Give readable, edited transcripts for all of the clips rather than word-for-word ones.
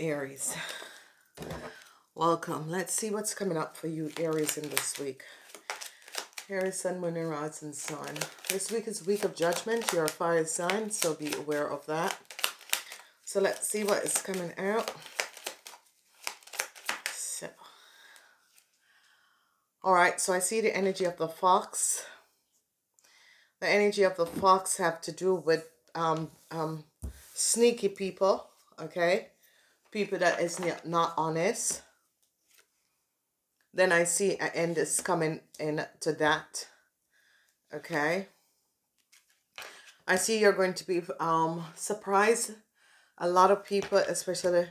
Aries. Welcome. Let's see what's coming up for you, Aries, in this week. Aries, Sun, Moon, and Rising and Sun. This week is a week of judgment. You're a fire sign, so be aware of that. So let's see what is coming out. So, all right, so I see the energy of the fox. The energy of the fox have to do with sneaky people, okay? People that is not honest. Then I see an end is coming in to that, okay? I see you're going to be surprised. A lot of people, especially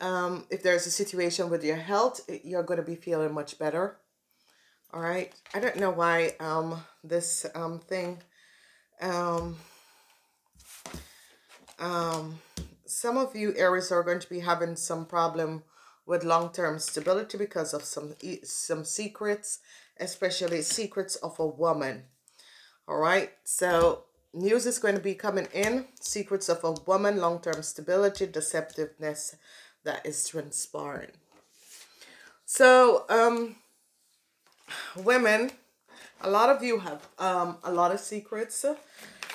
if there's a situation with your health, you're going to be feeling much better, all right? I don't know why this thing... some of you Aries are going to be having some problem with long-term stability because of some secrets, especially secrets of a woman. All right, so news is going to be coming in, secrets of a woman, long-term stability, deceptiveness that is transpiring. So women, a lot of you have a lot of secrets.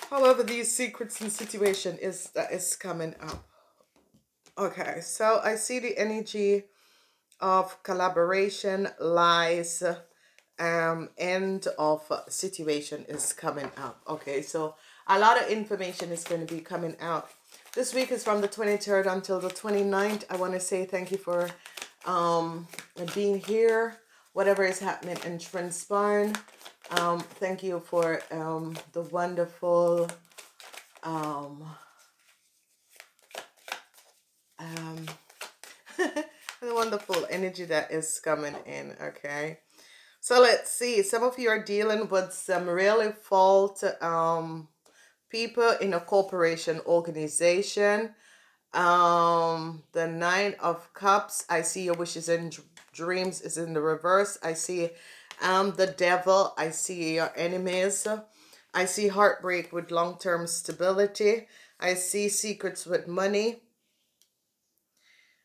However, these secrets and situation is coming up. Okay, so I see the energy of collaboration, lies, end of situation is coming up. Okay, so a lot of information is going to be coming out. This week is from the 23rd until the 29th. I want to say thank you for being here. Whatever is happening and transpiring. Thank you for the wonderful the wonderful energy that is coming in, okay? So let's see. Some of you are dealing with some really fault people in a corporation, organization. The Nine of Cups. I see your wishes and dreams is in the reverse. I see the devil. I see your enemies. I see heartbreak with long-term stability. I see secrets with money.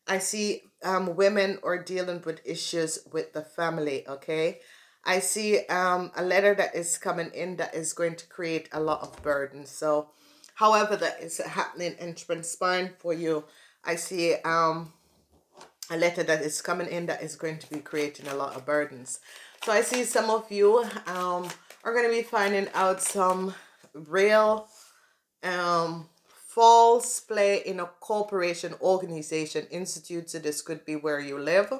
I see women are dealing with issues with the family, okay? I see a letter that is coming in that is going to create a lot of burden. So however that is happening and transpiring for you, I see a letter that is coming in that is going to be creating a lot of burdens. So I see some of you are going to be finding out some real false play in a corporation, organization, institute. So this could be where you live,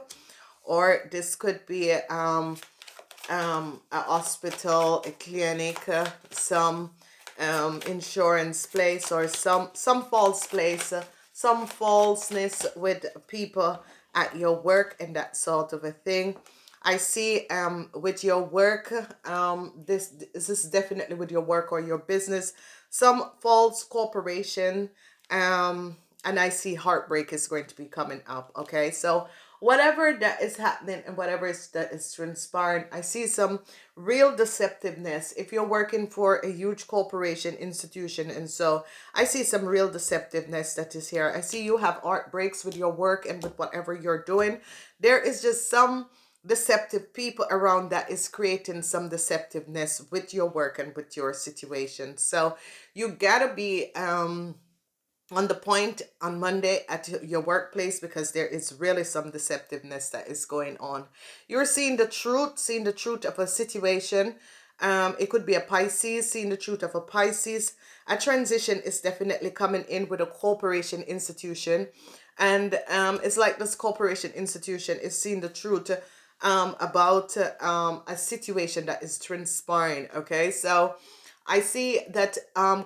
or this could be a hospital, a clinic, some insurance place, or some false place, some falseness with people at your work and that sort of a thing. I see with your work, this is definitely with your work or your business, some false corporation, and I see heartbreak is going to be coming up, okay? So whatever that is happening and whatever that is transpiring, I see some real deceptiveness. If you're working for a huge corporation, institution, and so I see some real deceptiveness that is here. I see you have heartbreaks with your work and with whatever you're doing. There is just some deceptive people around that is creating some deceptiveness with your work and with your situation. So you gotta be on the point on Monday at your workplace, because there is really some deceptiveness that is going on. You're seeing the truth of a situation. It could be a Pisces, seeing the truth of a Pisces. A transition is definitely coming in with a corporation, institution, and it's like this corporation, institution is seeing the truth about a situation that is transpiring, okay? So I see that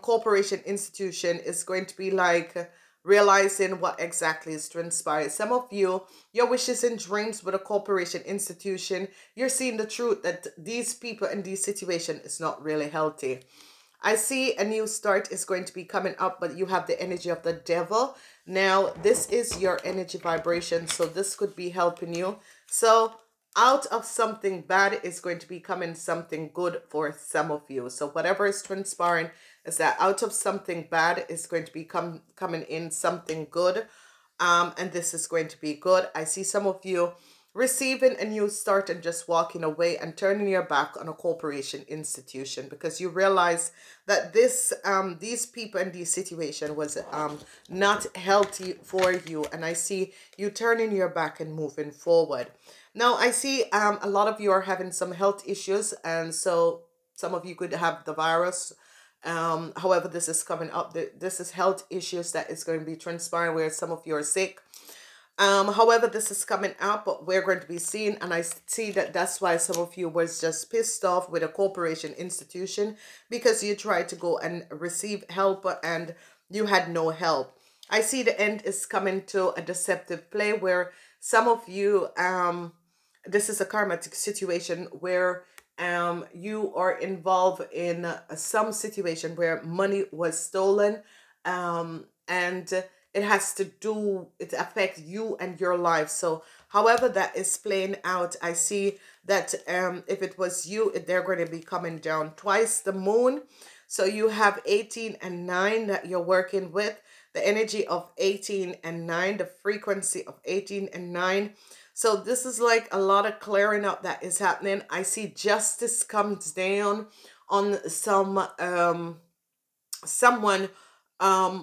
corporation, institution is going to be like realizing what exactly is transpiring. Some of you, your wishes and dreams with a corporation, institution, you're seeing the truth that these people in this situation is not really healthy. I see a new start is going to be coming up, but you have the energy of the devil. Now, this is your energy vibration, so this could be helping you. So out of something bad is going to be coming something good for some of you. So whatever is transpiring is that out of something bad is going to be coming in something good and this is going to be good. I see some of you receiving a new start and just walking away and turning your back on a corporation institution, because you realize that this these people and this situation was not healthy for you. And I see you turning your back and moving forward. Now I see a lot of you are having some health issues, and so some of you could have the virus. However, this is coming up. This is health issues that is going to be transpiring where some of you are sick. However, this is coming up, but we're going to be seeing, and I see that that's why some of you was just pissed off with a corporation institution, because you tried to go and receive help and you had no help. I see the end is coming to a deceptive play where some of you, this is a karmic situation where you are involved in some situation where money was stolen, and it has to do, it affects you and your life. So however that is playing out, I see that if it was you, they're going to be coming down twice the moon. So you have 18 and 9 that you're working with. The energy of 18 and 9, the frequency of 18 and 9. So this is like a lot of clearing up that is happening. I see justice comes down on some someone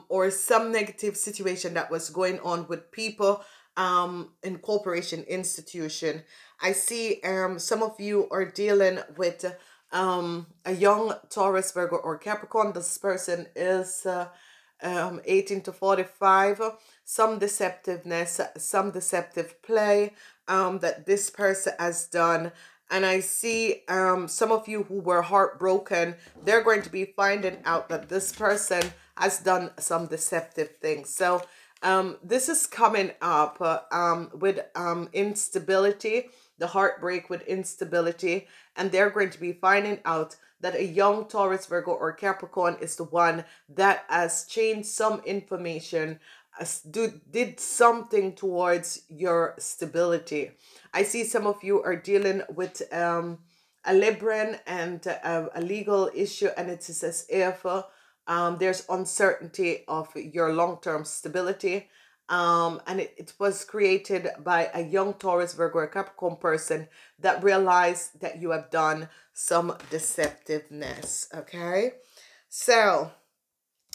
or some negative situation that was going on with people in corporation institution. I see some of you are dealing with a young Taurus, Virgo, or Capricorn. This person is 18 to 45. Some deceptiveness, some deceptive play that this person has done. And I see some of you who were heartbroken, they're going to be finding out that this person has done some deceptive things. So this is coming up with instability, the heartbreak with instability. And they're going to be finding out that a young Taurus, Virgo, or Capricorn is the one that has changed some information, did something towards your stability. I see some of you are dealing with a Libran and a legal issue, and it is as if there's uncertainty of your long-term stability, and it was created by a young Taurus, Virgo, or Capricorn person that realized that you have done some deceptiveness. Okay, so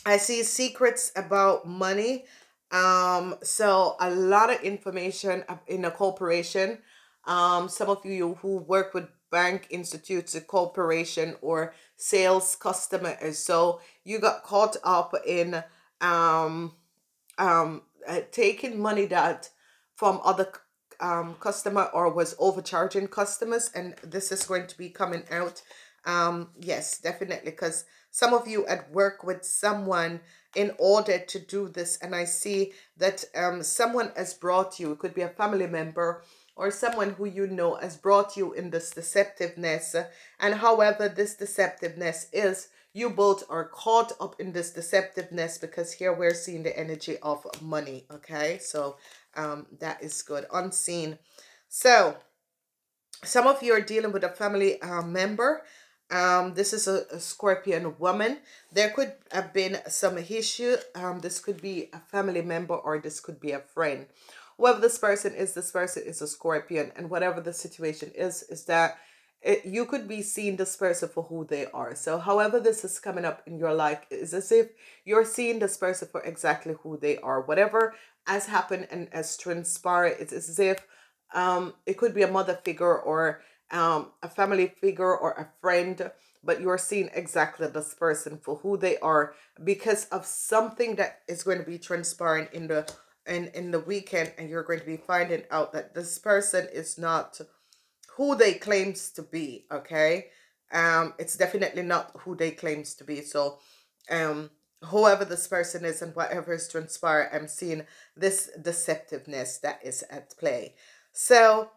I see secrets about money. So a lot of information in a corporation. Some of you who work with bank institutes, a corporation, or sales customer, so you got caught up in taking money that from other customer, or was overcharging customers, and this is going to be coming out. Yes, definitely, because some of you at work with someone in order to do this, and I see that someone has brought you, it could be a family member or someone who you know has brought you in this deceptiveness. And however this deceptiveness is, you both are caught up in this deceptiveness, because here we're seeing the energy of money. Okay, so that is good, unseen. So some of you are dealing with a family member. This is a Scorpion woman. There could have been some issue. This could be a family member, or this could be a friend. Whoever this person is a Scorpion, and whatever the situation is that you could be seeing this person for who they are. So however this is coming up in your life is as if you're seeing this person for exactly who they are. Whatever has happened and has transpired, it's as if it could be a mother figure, or a family figure, or a friend, but you're seeing exactly this person for who they are, because of something that is going to be transpiring in the weekend, and you're going to be finding out that this person is not who they claims to be. Okay, it's definitely not who they claims to be. So whoever this person is and whatever is transpiring, I'm seeing this deceptiveness that is at play. So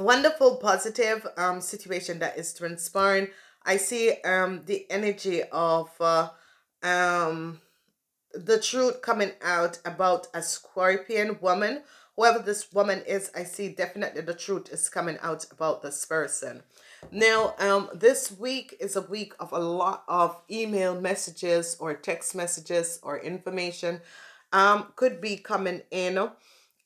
wonderful, positive situation that is transpiring. I see the energy of the truth coming out about a Scorpion woman. Whoever this woman is, I see definitely the truth is coming out about this person. Now, this week is a week of a lot of email messages or text messages or information. could be coming in,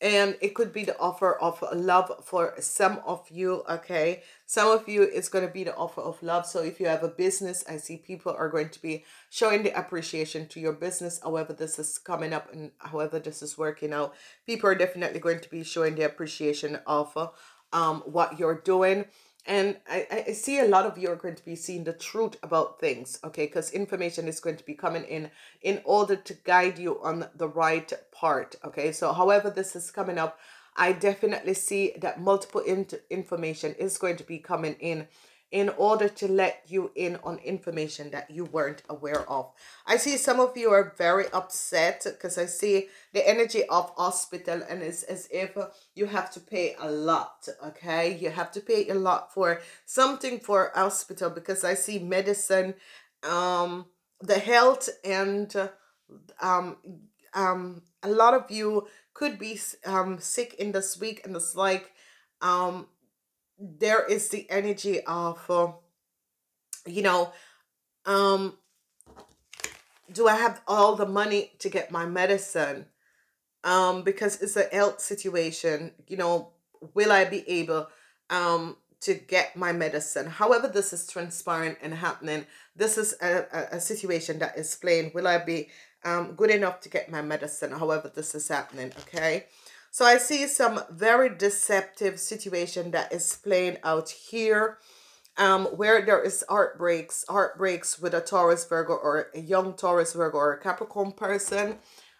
and it could be the offer of love for some of you, okay? Some of you, it's going to be the offer of love. So if you have a business, I see people are going to be showing the appreciation to your business. However this is coming up and however this is working out, people are definitely going to be showing the appreciation of what you're doing. And I see a lot of you are going to be seeing the truth about things, okay? Because information is going to be coming in order to guide you on the right part, okay? So however this is coming up, I definitely see that multiple information is going to be coming in order to let you in on information that you weren't aware of. I see some of you are very upset because I see the energy of hospital, and it's as if you have to pay a lot, okay? You have to pay a lot for something for hospital, because I see medicine, the health, and a lot of you could be sick in this week, and it's like, there is the energy of, you know, do I have all the money to get my medicine? Because it's a health situation, you know, will I be able to get my medicine? However this is transpiring and happening, this is a situation that is playing. Will I be good enough to get my medicine? However this is happening, okay? So I see some very deceptive situation that is playing out here, where there is heartbreaks with a Taurus, Virgo, or a young Taurus, Virgo, or a Capricorn person.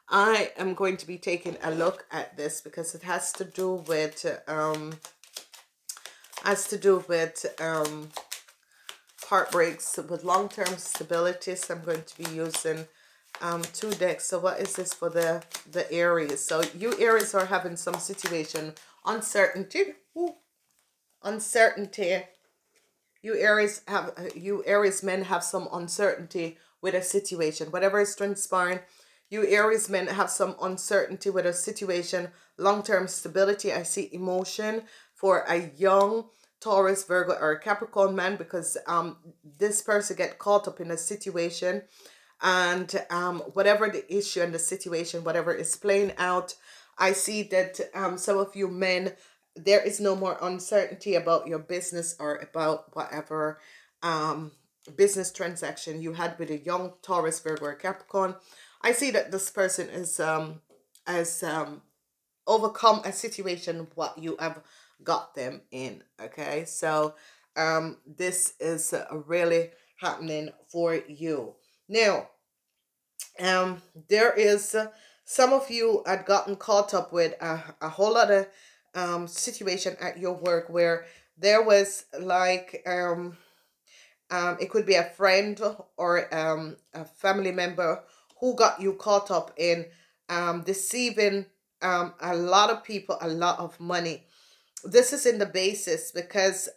I am going to be taking a look at this because it has to do with, heartbreaks with long-term stability. So I'm going to be using two decks. So what is this for the Aries? So you Aries are having some situation, uncertainty. Ooh, uncertainty. You Aries men have some uncertainty with a situation, whatever is transpiring. You Aries men have some uncertainty with a situation. Long-term stability. I see emotion for a young Taurus, Virgo, or a Capricorn man, because this person get caught up in a situation. And whatever the issue and the situation, whatever is playing out, I see that some of you men, there is no more uncertainty about your business or about whatever business transaction you had with a young Taurus, Virgo, or Capricorn. I see that this person is has overcome a situation what you have got them in, okay? So this is really happening for you. Now, there is some of you had gotten caught up with a whole lot of situation at your work where there was like, it could be a friend or a family member who got you caught up in deceiving a lot of people, a lot of money. This is in the basis because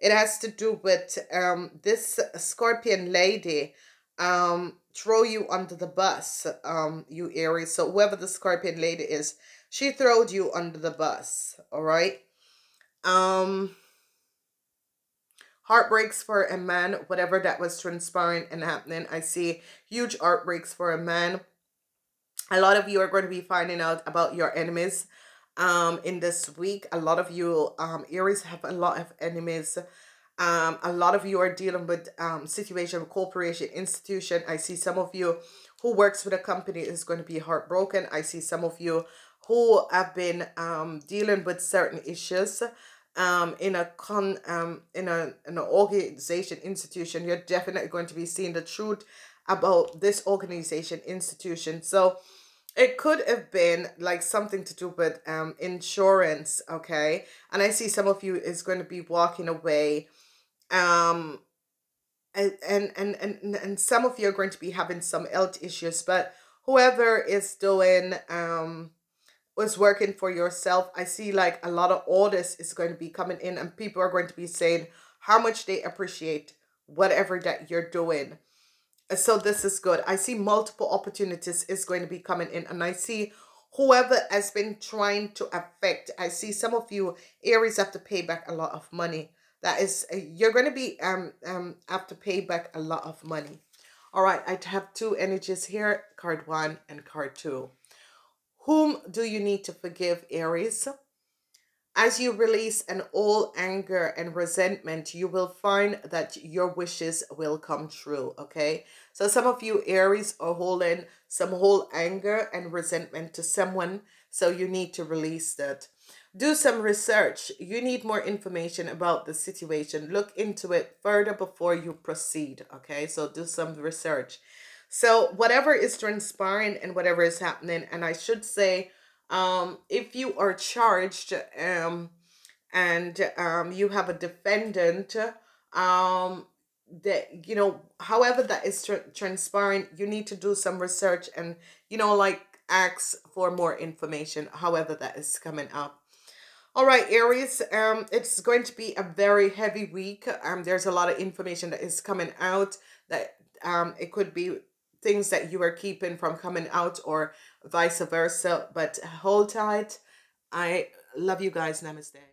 it has to do with this Scorpion lady throw you under the bus, you Aries. So whoever the Scorpion lady is, she throwed you under the bus, all right? Heartbreaks for a man, whatever that was transpiring and happening. I see huge heartbreaks for a man. A lot of you are going to be finding out about your enemies in this week. A lot of you Aries have a lot of enemies. A lot of you are dealing with situation with corporation, institution. I see some of you who works with a company is going to be heartbroken. I see some of you who have been dealing with certain issues in an organization, institution. You're definitely going to be seeing the truth about this organization, institution. So it could have been like something to do with insurance, okay? And I see some of you is going to be walking away. And some of you are going to be having some health issues, but whoever is doing was working for yourself, I see like a lot of orders is going to be coming in, and people are going to be saying how much they appreciate whatever that you're doing. So this is good. I see multiple opportunities is going to be coming in, and I see whoever has been trying to affect, I see some of you Aries have to pay back a lot of money. That is, you're going to be have to pay back a lot of money. All right, I have two energies here, card 1 and card 2. Whom do you need to forgive, Aries? As you release an all anger and resentment, you will find that your wishes will come true, okay? So some of you Aries are holding some whole anger and resentment to someone, so you need to release that. Do some research. You need more information about the situation. Look into it further before you proceed, okay? So do some research. So whatever is transpiring and whatever is happening, and I should say, if you are charged and you have a defendant, that, you know, however that is transpiring, you need to do some research and, you know, like ask for more information, however that is coming up. All right, Aries, it's going to be a very heavy week. There's a lot of information that is coming out that it could be things that you are keeping from coming out or vice versa. But hold tight. I love you guys. Namaste.